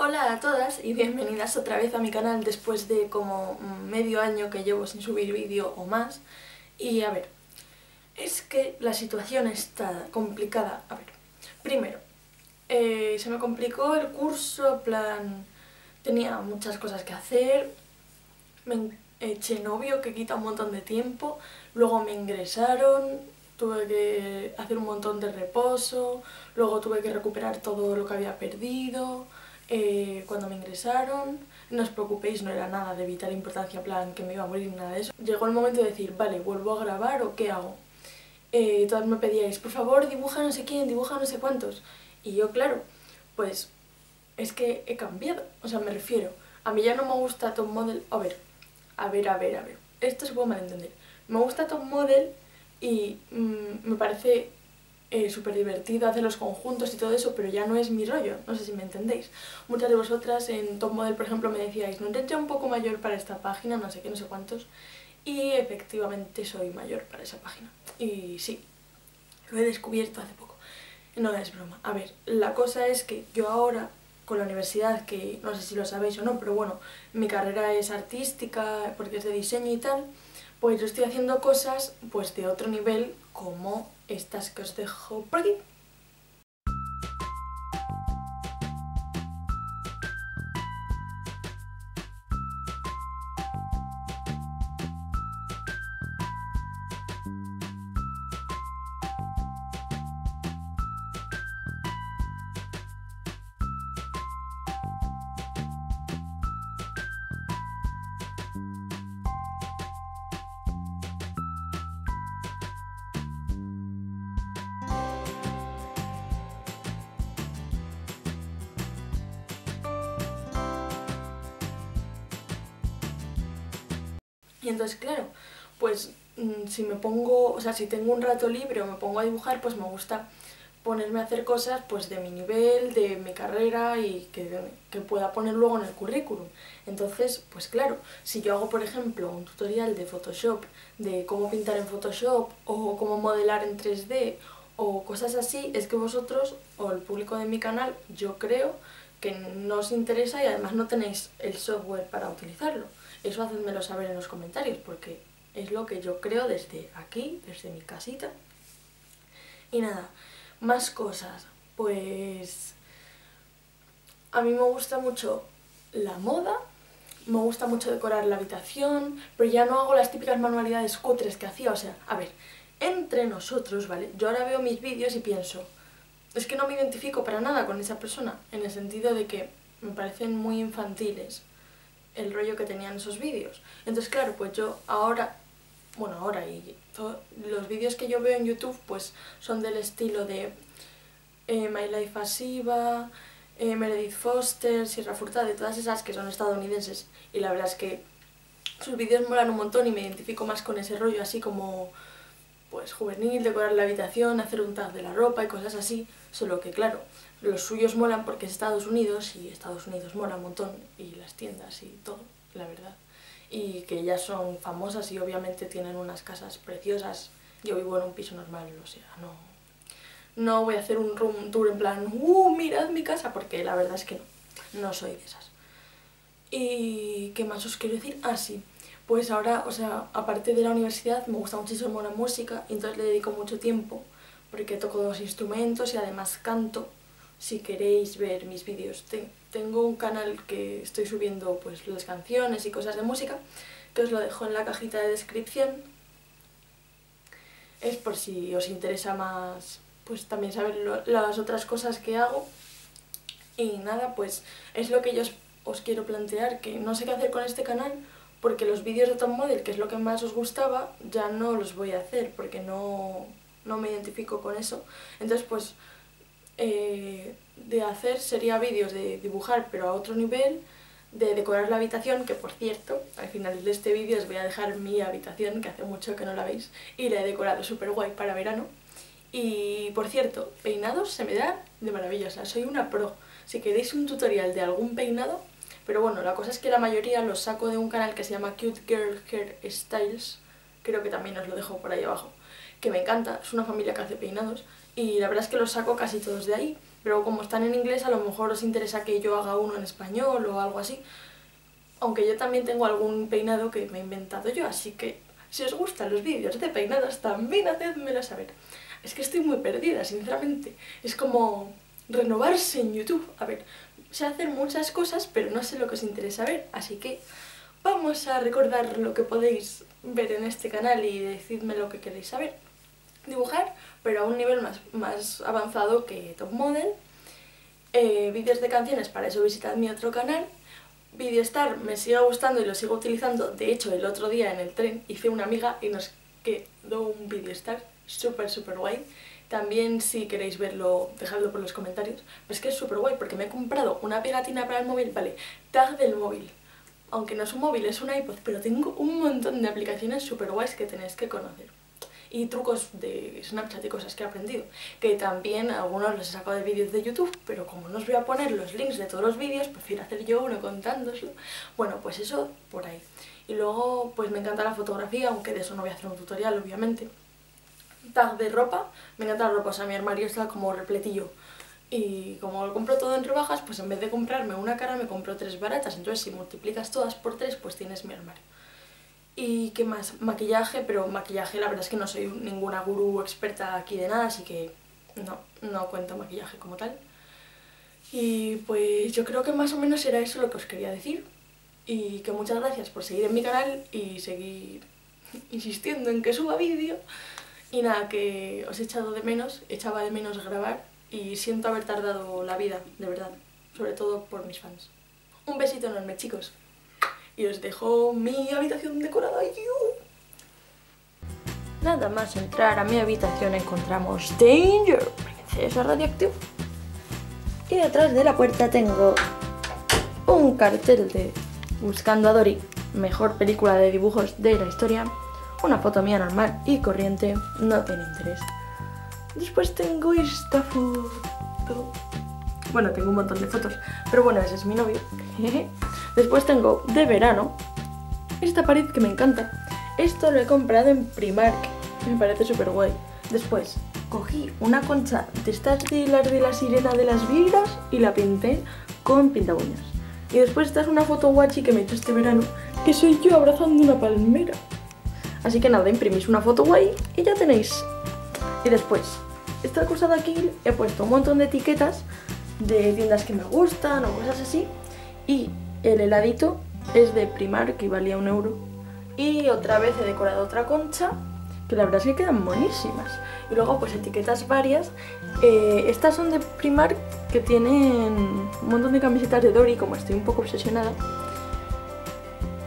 Hola a todas y bienvenidas otra vez a mi canal después de como medio año que llevo sin subir vídeo o más. Y a ver, es que la situación está complicada. A ver, primero, se me complicó el curso, plan, tenía muchas cosas que hacer, me eché novio que quita un montón de tiempo, luego me ingresaron, tuve que hacer un montón de reposo, luego tuve que recuperar todo lo que había perdido. Cuando me ingresaron, no os preocupéis, no era nada de vital importancia, plan que me iba a morir, nada de eso. Llegó el momento de decir, vale, ¿vuelvo a grabar o qué hago? Todas me pedíais, por favor, dibuja no sé quién, dibuja no sé cuántos. Y yo, claro, pues es que he cambiado. O sea, me refiero, a mí ya no me gusta top model. A ver, esto se puede malentender. Me gusta top model y me parece súper divertido hacer los conjuntos y todo eso, pero ya no es mi rollo, no sé si me entendéis. Muchas de vosotras en Top Model, por ejemplo, me decíais, no eres ya un poco mayor para esta página, no sé qué, no sé cuántos, y efectivamente soy mayor para esa página. Y sí, lo he descubierto hace poco, no es broma. A ver, la cosa es que yo ahora, con la universidad, que no sé si lo sabéis o no, pero bueno, mi carrera es artística, porque es de diseño y tal, pues yo estoy haciendo cosas pues de otro nivel, como estas que os dejo por aquí. Y entonces, claro, pues si me pongo, o sea, si tengo un rato libre o me pongo a dibujar, pues me gusta ponerme a hacer cosas pues de mi nivel, de mi carrera y que pueda poner luego en el currículum. Entonces, pues claro, si yo hago, por ejemplo, un tutorial de Photoshop, de cómo pintar en Photoshop o cómo modelar en 3D o cosas así, es que vosotros o el público de mi canal, yo creo que no os interesa y además no tenéis el software para utilizarlo. Eso hacedmelo saber en los comentarios, porque es lo que yo creo desde aquí, desde mi casita. Y nada, más cosas. Pues a mí me gusta mucho la moda, me gusta mucho decorar la habitación, pero ya no hago las típicas manualidades cutres que hacía. O sea, a ver, entre nosotros, ¿vale? Yo ahora veo mis vídeos y pienso, es que no me identifico para nada con esa persona, en el sentido de que me parecen muy infantiles el rollo que tenían esos vídeos. Entonces, claro, pues yo ahora, bueno, ahora y todos los vídeos que yo veo en YouTube, pues son del estilo de My Life as Ava, Meredith Foster, Sierra Furtada, de todas esas que son estadounidenses, y la verdad es que sus vídeos molan un montón y me identifico más con ese rollo así como pues juvenil, decorar la habitación, hacer un tag de la ropa y cosas así, solo que claro, los suyos molan porque es Estados Unidos y Estados Unidos mola un montón y las tiendas y todo, la verdad, y que ya son famosas y obviamente tienen unas casas preciosas. Yo vivo en un piso normal, o sea, no voy a hacer un room tour en plan, mirad mi casa, porque la verdad es que no soy de esas. ¿Y qué más os quiero decir? Ah, sí. Pues ahora, o sea, aparte de la universidad, me gusta muchísimo la música y entonces le dedico mucho tiempo porque toco dos instrumentos y además canto. Si queréis ver mis vídeos, tengo un canal que estoy subiendo pues las canciones y cosas de música, que os lo dejo en la cajita de descripción. Es por si os interesa más, pues también saber las otras cosas que hago. Y nada, pues es lo que yo os quiero plantear, que no sé qué hacer con este canal, porque los vídeos de Top Model, que es lo que más os gustaba, ya no los voy a hacer porque no me identifico con eso. Entonces pues de hacer sería vídeos de dibujar pero a otro nivel, de decorar la habitación, que por cierto, al final de este vídeo os voy a dejar mi habitación, que hace mucho que no la veis, y la he decorado súper guay para verano. Y por cierto, peinados se me da de maravilla, o sea, soy una pro. Si queréis un tutorial de algún peinado. Pero bueno, la cosa es que la mayoría los saco de un canal que se llama Cute Girl Hair Styles, creo que también os lo dejo por ahí abajo, que me encanta, es una familia que hace peinados, y la verdad es que los saco casi todos de ahí. pero como están en inglés a lo mejor os interesa que yo haga uno en español o algo así. Aunque yo también tengo algún peinado que me he inventado yo, así que si os gustan los vídeos de peinadas también hacedmelo saber. Es que estoy muy perdida, sinceramente. Es como renovarse en YouTube. A ver, sé hacer muchas cosas, pero no sé lo que os interesa ver, así que vamos a recordar lo que podéis ver en este canal y decidme lo que queréis saber. Dibujar, pero a un nivel más avanzado que Top Model. Vídeos de canciones, para eso visitad mi otro canal. Videostar me sigue gustando y lo sigo utilizando. De hecho, el otro día en el tren hice una amiga y nos quedó un Videostar súper guay. También, si queréis verlo, dejadlo por los comentarios. Pero es que es súper guay porque me he comprado una pegatina para el móvil, vale, tag del móvil. Aunque no es un móvil, es un iPod, pero tengo un montón de aplicaciones súper guays que tenéis que conocer. Y trucos de Snapchat y cosas que he aprendido, que también algunos los he sacado de vídeos de YouTube, pero como no os voy a poner los links de todos los vídeos, prefiero hacer yo uno contándoslo. Bueno, pues eso por ahí. Y luego, pues me encanta la fotografía, aunque de eso no voy a hacer un tutorial, obviamente. Tag de ropa, me encanta la ropa, o sea, mi armario está como repletillo. Y como lo compro todo en rebajas, pues en vez de comprarme una cara me compro 3 baratas. Entonces si multiplicas todas por 3, pues tienes mi armario. ¿Y qué más? Maquillaje, pero maquillaje la verdad es que no soy ninguna gurú experta aquí de nada, así que no cuento maquillaje como tal. Y pues yo creo que más o menos era eso lo que os quería decir. Y que muchas gracias por seguir en mi canal y seguir insistiendo en que suba vídeo. Y nada, que os he echado de menos, echaba de menos grabar. Y siento haber tardado la vida, de verdad, sobre todo por mis fans. Un besito enorme, chicos. Y os dejo mi habitación decorada. Nada más entrar a mi habitación encontramos Danger, princesa radioactiva. Y detrás de la puerta tengo un cartel de Buscando a Dory, mejor película de dibujos de la historia. Una foto mía normal y corriente, no tiene interés. Después tengo esta foto. Bueno, tengo un montón de fotos, pero bueno, ese es mi novio. Después tengo de verano esta pared que me encanta. Esto lo he comprado en Primark, me parece súper guay. Después cogí una concha de estas de la sirena de las vigas y la pinté con pintabuñas. Y después esta es una foto guachi que me he hecho este verano, que soy yo abrazando una palmera. Así que nada, imprimís una foto guay y ya tenéis. Y después, esta cosa de aquí he puesto un montón de etiquetas de tiendas que me gustan o cosas así. Y el heladito es de Primark, que valía 1€. Y otra vez he decorado otra concha, que la verdad es que quedan buenísimas. Y luego pues etiquetas varias. Estas son de Primark, que tienen un montón de camisetas de Dory, como estoy un poco obsesionada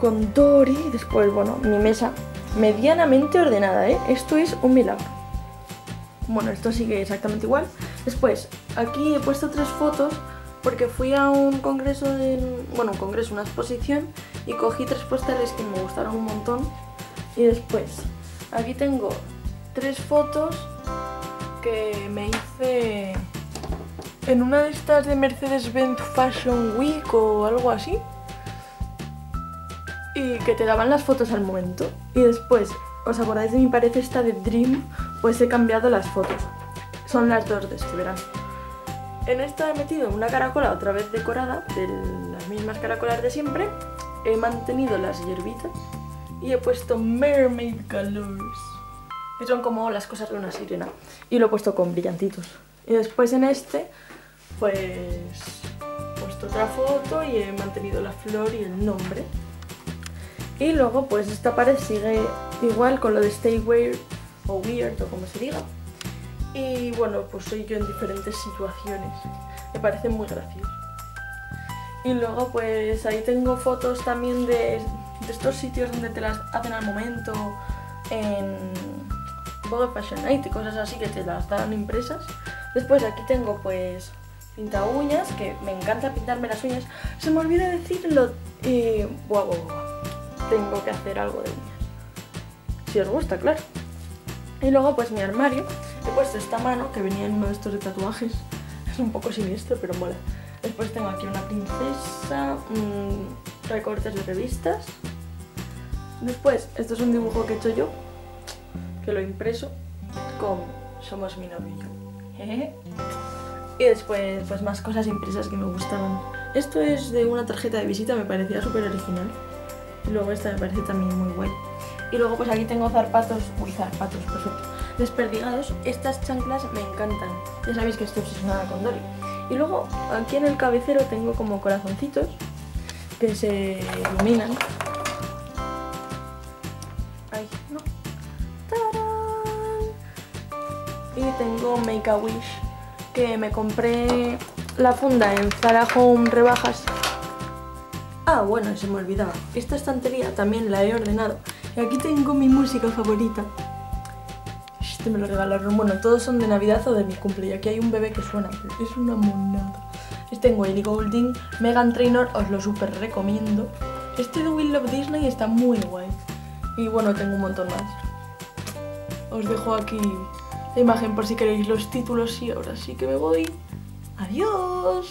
con Dory. Después, bueno, mi mesa medianamente ordenada, ¿eh? Esto es un milagro. Bueno, esto sigue exactamente igual. Después, aquí he puesto 3 fotos porque fui a un congreso, una exposición, y cogí 3 postales que me gustaron un montón. Y después, aquí tengo 3 fotos que me hice en una de estas de Mercedes-Benz Fashion Week o algo así. Y que te daban las fotos al momento. Y después, ¿os acordáis de mi pared esta de Dream? Pues he cambiado las fotos. Son las 2 de este verano. En esta he metido una caracola otra vez decorada, de las mismas caracolas de siempre. He mantenido las hierbitas y he puesto Mermaid Colors, que son como las cosas de una sirena. Y lo he puesto con brillantitos. Y después en este, pues he puesto otra foto y he mantenido la flor y el nombre. Y luego pues esta pared sigue igual con lo de Stay Weird o Weird o como se diga. Y bueno, pues soy yo en diferentes situaciones. Me parece muy gracioso. Y luego pues ahí tengo fotos también de estos sitios donde te las hacen al momento, en Vogue Fashion Night y cosas así, que te las dan impresas. Después aquí tengo pues pinta uñas, que me encanta pintarme las uñas. Se me olvida decirlo. Tengo que hacer algo de uñas, si os gusta, claro. Y luego pues mi armario, he puesto esta mano que venía en uno de estos de tatuajes. Es un poco siniestro, pero mola. Después tengo aquí una princesa, recortes de revistas. Después, esto es un dibujo que he hecho yo, que lo he impreso con Somos mi novio y yo. Y después pues más cosas impresas que me gustaban. Esto es de una tarjeta de visita, me parecía súper original. Luego esta me parece también muy guay. Y luego pues aquí tengo zarpatos, perfecto, desperdigados. Estas chanclas me encantan. Ya sabéis que estoy obsesionada con Dory. Y luego aquí en el cabecero tengo como corazoncitos que se iluminan. Ay, no. ¡Tarán! Y tengo Make a Wish, que me compré la funda en Zara Home rebajas. Ah, bueno, se me olvidaba. Esta estantería también la he ordenado. Y aquí tengo mi música favorita. Este me lo regalaron. Bueno, todos son de Navidad o de mi cumple. Y aquí hay un bebé que suena. Es una monada. Este tengo Wally Golding, Meghan Trainer, os lo súper recomiendo. Este de We Love Disney está muy guay. Y bueno, tengo un montón más. Os dejo aquí la imagen por si queréis los títulos y ahora sí que me voy. ¡Adiós!